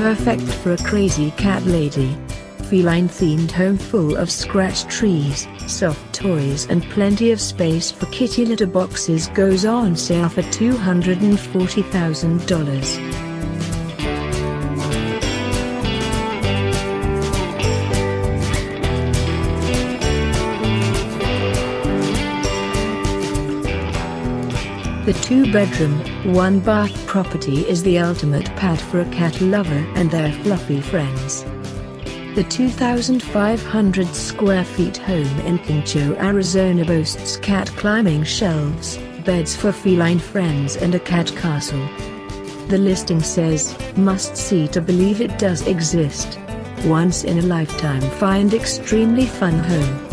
Perfect for a crazy cat lady. Feline-themed home full of scratch trees, soft toys and plenty of space for kitty litter boxes goes on sale for $240,000. The two-bedroom, one-bath property is the ultimate pad for a cat lover and their fluffy friends. The 2,500 square feet home in Concho, Arizona boasts cat climbing shelves, beds for feline friends and a cat castle. The listing says, "Must see to believe it does exist." Once in a lifetime, find extremely fun home.